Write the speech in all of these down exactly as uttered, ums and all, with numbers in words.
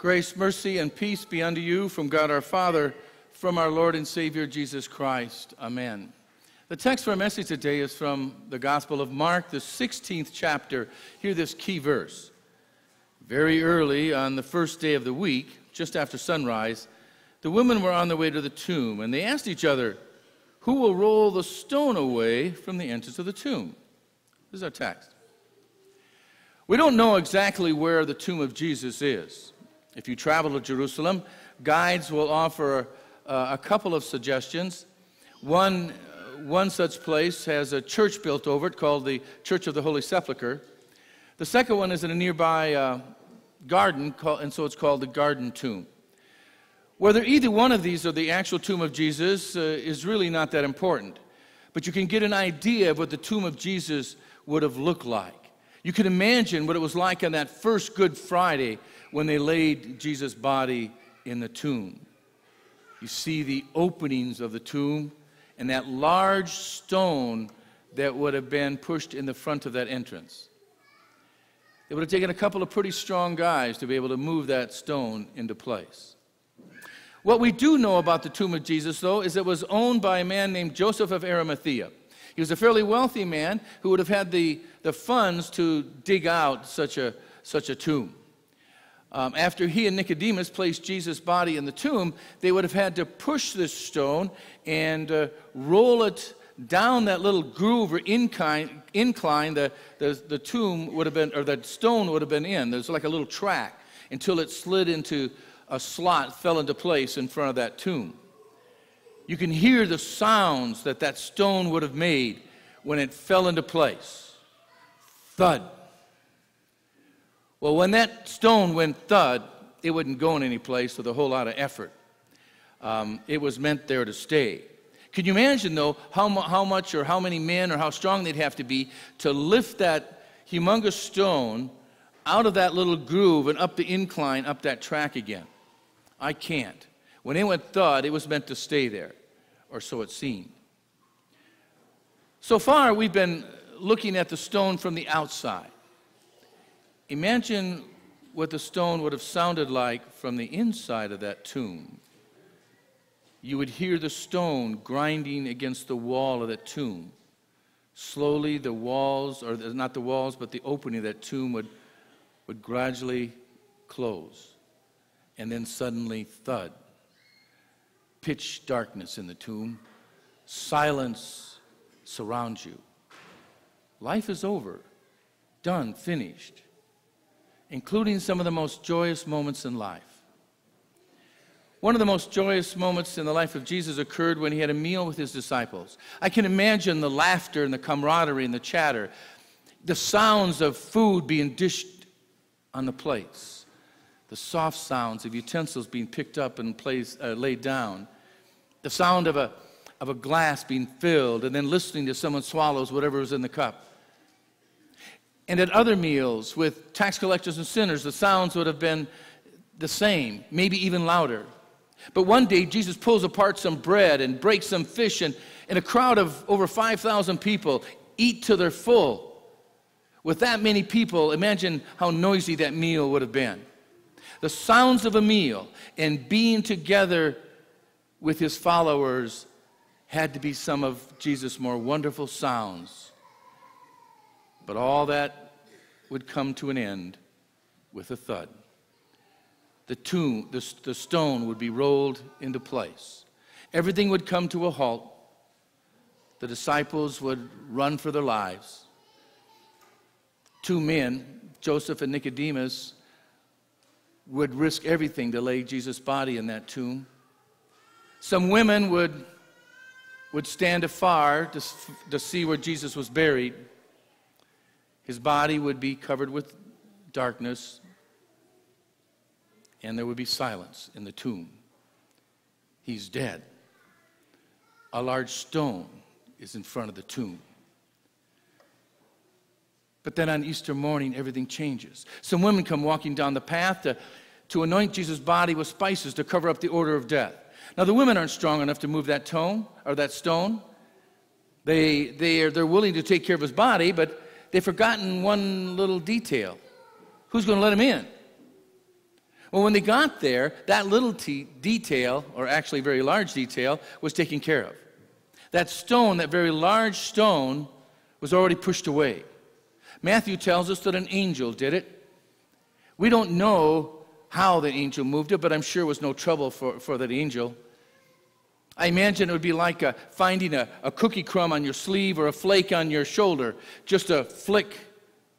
Grace, mercy, and peace be unto you from God our Father, from our Lord and Savior Jesus Christ. Amen. The text for our message today is from the Gospel of Mark, the sixteenth chapter. Hear this key verse. Very early on the first day of the week, just after sunrise, the women were on their way to the tomb, and they asked each other, "Who will roll the stone away from the entrance of the tomb?" This is our text. We don't know exactly where the tomb of Jesus is. If you travel to Jerusalem, guides will offer uh, a couple of suggestions. One, one such place has a church built over it called the Church of the Holy Sepulcher. The second one is in a nearby uh, garden, called, and so it's called the Garden Tomb. Whether either one of these or the actual tomb of Jesus uh, is really not that important, but you can get an idea of what the tomb of Jesus would have looked like. You can imagine what it was like on that first Good Friday when they laid Jesus' body in the tomb. You see the openings of the tomb and that large stone that would have been pushed in the front of that entrance. It would have taken a couple of pretty strong guys to be able to move that stone into place. What we do know about the tomb of Jesus, though, is it was owned by a man named Joseph of Arimathea. He was a fairly wealthy man who would have had the, the funds to dig out such a, such a tomb. Um, after he and Nicodemus placed Jesus' body in the tomb, they would have had to push this stone and uh, roll it down that little groove or incline, incline the, the, the tomb would have been, or that stone would have been in. There's like a little track until it slid into a slot, fell into place in front of that tomb. You can hear the sounds that that stone would have made when it fell into place. Thud. Well, when that stone went thud, it wouldn't go in any place with a whole lot of effort. Um, it was meant there to stay. Can you imagine, though, how, mu how much or how many men or how strong they'd have to be to lift that humongous stone out of that little groove and up the incline, up that track again? I can't. When it went thud, it was meant to stay there, or so it seemed. So far, we've been looking at the stone from the outside. Imagine what the stone would have sounded like from the inside of that tomb. You would hear the stone grinding against the wall of that tomb. Slowly, the walls, or not the walls, but the opening of that tomb would, would gradually close, and then suddenly thud. Pitch darkness in the tomb. Silence surrounds you. Life is over. Done, finished. Including some of the most joyous moments in life. One of the most joyous moments in the life of Jesus occurred when he had a meal with his disciples. I can imagine the laughter and the camaraderie and the chatter. The sounds of food being dished on the plates. The soft sounds of utensils being picked up and placed, uh, laid down, the sound of a, of a glass being filled, and then listening to someone swallows whatever was in the cup. And at other meals with tax collectors and sinners, the sounds would have been the same, maybe even louder. But one day, Jesus pulls apart some bread and breaks some fish, and, and a crowd of over five thousand people eat to their full. With that many people, imagine how noisy that meal would have been. The sounds of a meal and being together with his followers had to be some of Jesus' more wonderful sounds. But all that would come to an end with a thud. The tomb, the, the stone would be rolled into place. Everything would come to a halt. The disciples would run for their lives. Two men, Joseph and Nicodemus, would risk everything to lay Jesus' body in that tomb. Some women would, would stand afar to, to see where Jesus was buried. His body would be covered with darkness, and there would be silence in the tomb. He's dead. A large stone is in front of the tomb. But then on Easter morning, everything changes. Some women come walking down the path to, to anoint Jesus' body with spices to cover up the odor of death. Now, the women aren't strong enough to move that tone or that stone. They, they are, they're willing to take care of his body, but they've forgotten one little detail. Who's going to let him in? Well, when they got there, that little t- detail, or actually very large detail, was taken care of. That stone, that very large stone, was already pushed away. Matthew tells us that an angel did it. We don't know how the angel moved it, but I'm sure it was no trouble for, for that angel. I imagine it would be like a, finding a, a cookie crumb on your sleeve or a flake on your shoulder. Just a flick,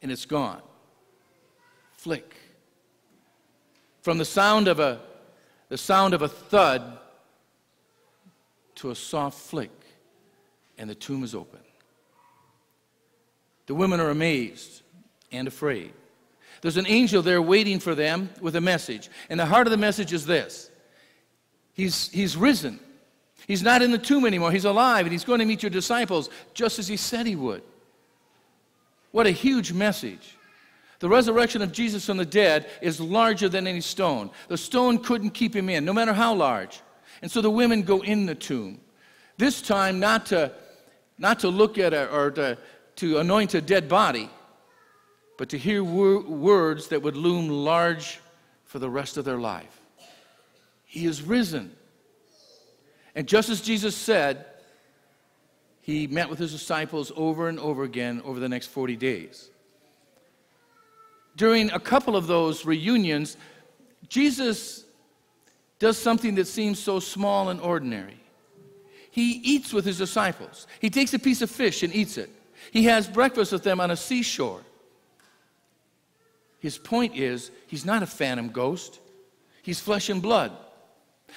and it's gone. Flick. From the sound of a, the sound of a thud to a soft flick, and the tomb is open. The women are amazed and afraid. There's an angel there waiting for them with a message. And the heart of the message is this. He's, he's risen. He's not in the tomb anymore. He's alive, and he's going to meet your disciples just as he said he would. What a huge message. The resurrection of Jesus from the dead is larger than any stone. The stone couldn't keep him in, no matter how large. And so the women go in the tomb. This time, not to, not to look at a, or to, to anoint a dead body, but to hear wor- words that would loom large for the rest of their life. He is risen. And just as Jesus said, he met with his disciples over and over again over the next forty days. During a couple of those reunions, Jesus does something that seems so small and ordinary. He eats with his disciples. He takes a piece of fish and eats it. He has breakfast with them on a seashore. His point is, he's not a phantom ghost. He's flesh and blood.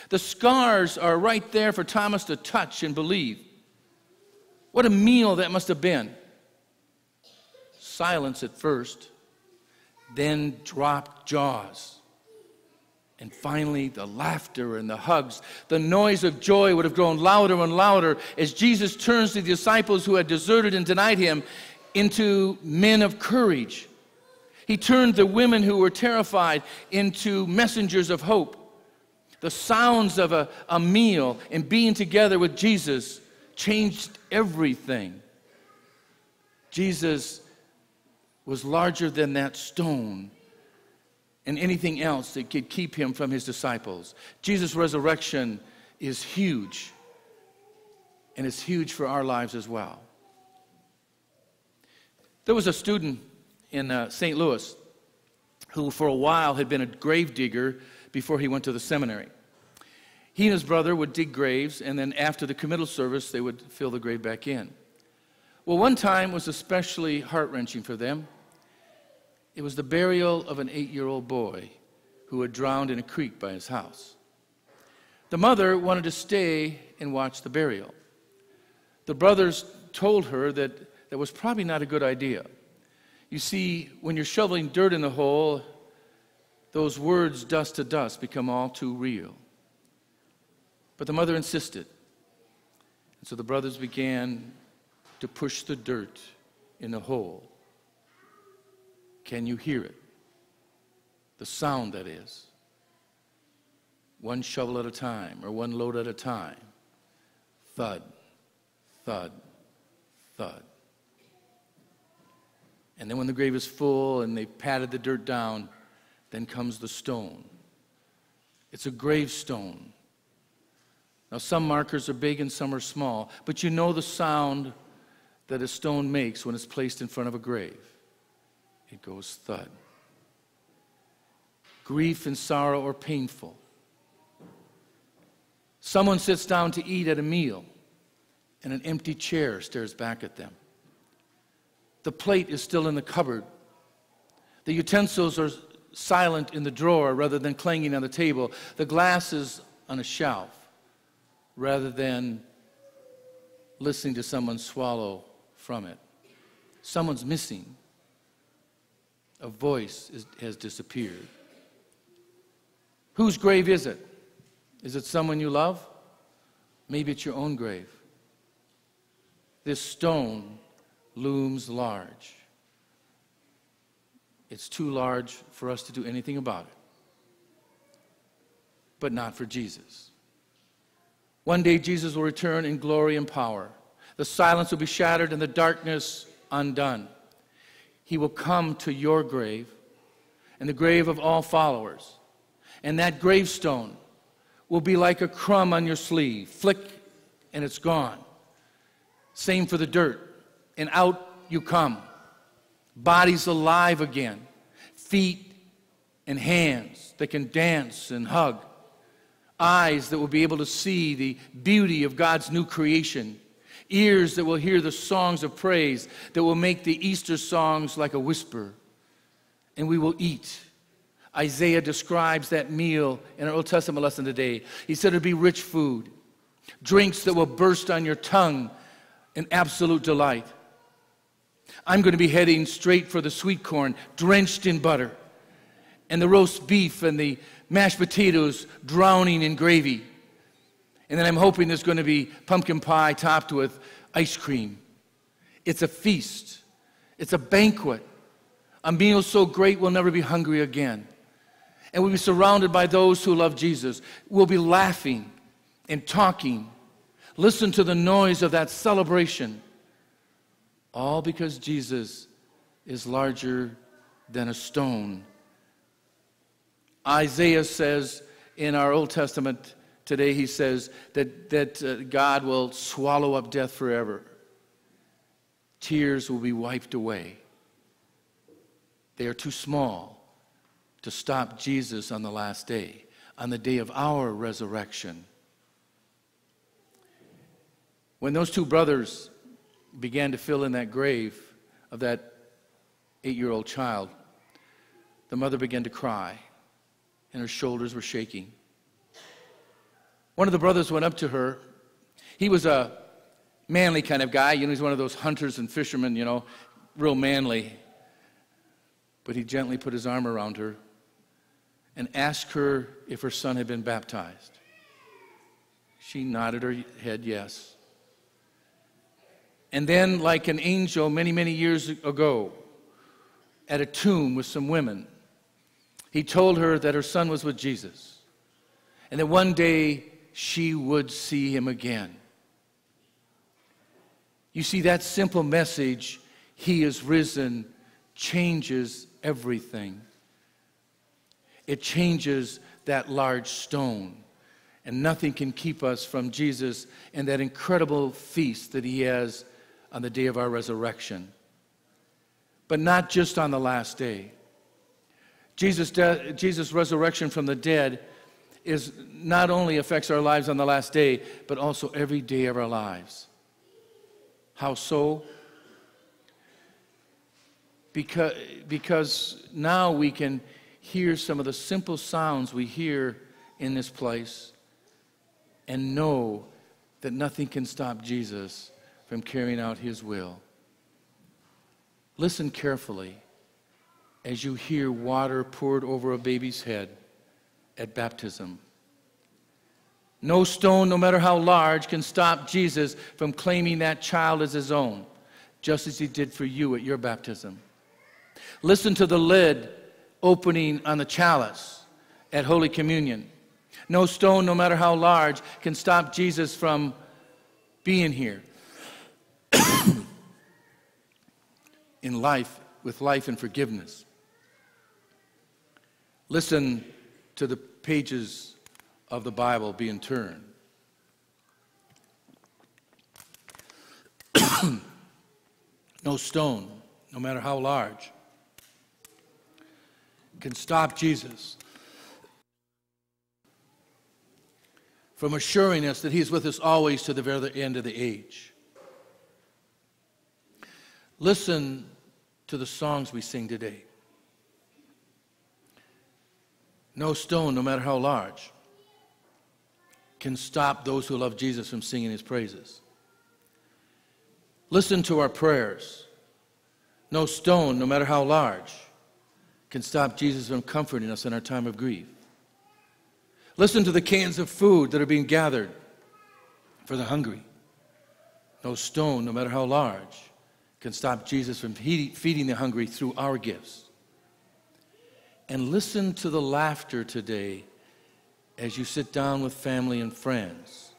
The scars are right there for Thomas to touch and believe. What a meal that must have been. Silence at first. Then dropped jaws. And finally, the laughter and the hugs. The noise of joy would have grown louder and louder as Jesus turns to the disciples who had deserted and denied him into men of courage. He turned the women who were terrified into messengers of hope. The sounds of a, a meal and being together with Jesus changed everything. Jesus was larger than that stone and anything else that could keep him from his disciples. Jesus' resurrection is huge, and it's huge for our lives as well. There was a student in uh, Saint Louis who for a while had been a grave digger before he went to the seminary. He and his brother would dig graves, and then after the committal service, they would fill the grave back in. Well, one time was especially heart-wrenching for them. It was the burial of an eight-year-old boy who had drowned in a creek by his house. The mother wanted to stay and watch the burial. The brothers told her that that was probably not a good idea. You see, when you're shoveling dirt in the hole, those words, dust to dust, become all too real. But the mother insisted. And so the brothers began to push the dirt in the hole. Can you hear it? The sound, that is. One shovel at a time, or one load at a time. Thud, thud, thud. And then when the grave is full and they've patted the dirt down, then comes the stone. It's a gravestone. Now, some markers are big and some are small, but you know the sound that a stone makes when it's placed in front of a grave. It goes thud. Grief and sorrow are painful. Someone sits down to eat at a meal, and an empty chair stares back at them. The plate is still in the cupboard. The utensils are silent in the drawer rather than clanging on the table. The glass is on a shelf rather than listening to someone swallow from it. Someone's missing. A voice is, has disappeared. Whose grave is it? Is it someone you love? Maybe it's your own grave. This stone looms large. It's too large for us to do anything about it. But not for Jesus. One day Jesus will return in glory and power. The silence will be shattered and the darkness undone. He will come to your grave and the grave of all followers. And that gravestone will be like a crumb on your sleeve. Flick, and it's gone. Same for the dirt. And out you come. Bodies alive again. Feet and hands that can dance and hug. Eyes that will be able to see the beauty of God's new creation. Ears that will hear the songs of praise that will make the Easter songs like a whisper. And we will eat. Isaiah describes that meal in our Old Testament lesson today. He said it would be rich food, drinks that will burst on your tongue in absolute delight. I'm going to be heading straight for the sweet corn, drenched in butter, and the roast beef and the mashed potatoes drowning in gravy. And then I'm hoping there's going to be pumpkin pie topped with ice cream. It's a feast. It's a banquet. A meal so great we'll never be hungry again. And we'll be surrounded by those who love Jesus. We'll be laughing and talking. Listen to the noise of that celebration. All because Jesus is larger than a stone. Isaiah says in our Old Testament today, he says that, that uh, God will swallow up death forever. Tears will be wiped away. They are too small to stop Jesus on the last day, on the day of our resurrection. When those two brothers began to fill in that grave of that eight-year-old child, the mother began to cry, and her shoulders were shaking. One of the brothers went up to her. He was a manly kind of guy. You know, he's one of those hunters and fishermen, you know, real manly. But he gently put his arm around her and asked her if her son had been baptized. She nodded her head yes. And then, like an angel many, many years ago, at a tomb with some women, he told her that her son was with Jesus and that one day she would see him again. You see, that simple message, he is risen, changes everything. It changes that large stone, and nothing can keep us from Jesus and that incredible feast that he has on the day of our resurrection. But not just on the last day. Jesus' de- Jesus' resurrection from the dead is not only affects our lives on the last day, but also every day of our lives. How so? Because, because now we can hear some of the simple sounds we hear in this place and know that nothing can stop Jesus from carrying out his will. Listen carefully as you hear water poured over a baby's head at baptism. No stone, no matter how large, can stop Jesus from claiming that child as his own, just as he did for you at your baptism. Listen to the lid opening on the chalice at Holy Communion. No stone, no matter how large, can stop Jesus from being here. In life, with life and forgiveness. Listen to the pages of the Bible being turned. No stone, no matter how large, can stop Jesus from assuring us that he is with us always to the very end of the age. Listen to the songs we sing today. No stone, no matter how large, can stop those who love Jesus from singing his praises. Listen to our prayers. No stone, no matter how large, can stop Jesus from comforting us in our time of grief. Listen to the cans of food that are being gathered for the hungry. No stone, no matter how large, can stop Jesus from feeding the hungry through our gifts. And listen to the laughter today as you sit down with family and friends.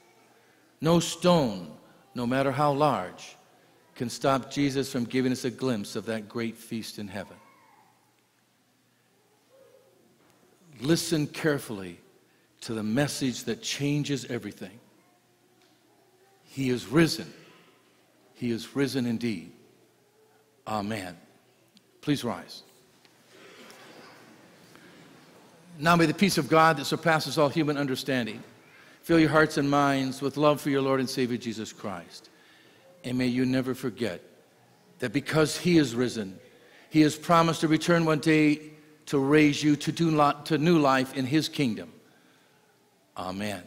No stone, no matter how large, can stop Jesus from giving us a glimpse of that great feast in heaven. Listen carefully to the message that changes everything. He is risen. He is risen indeed. Amen. Please rise. Now may the peace of God that surpasses all human understanding fill your hearts and minds with love for your Lord and Savior Jesus Christ. And may you never forget that because He is risen, He has promised to return one day to raise you to, do, to new life in His kingdom. Amen.